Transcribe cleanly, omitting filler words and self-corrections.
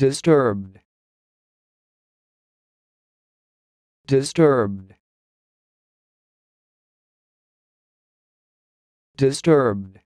Disturbed. Disturbed. Disturbed.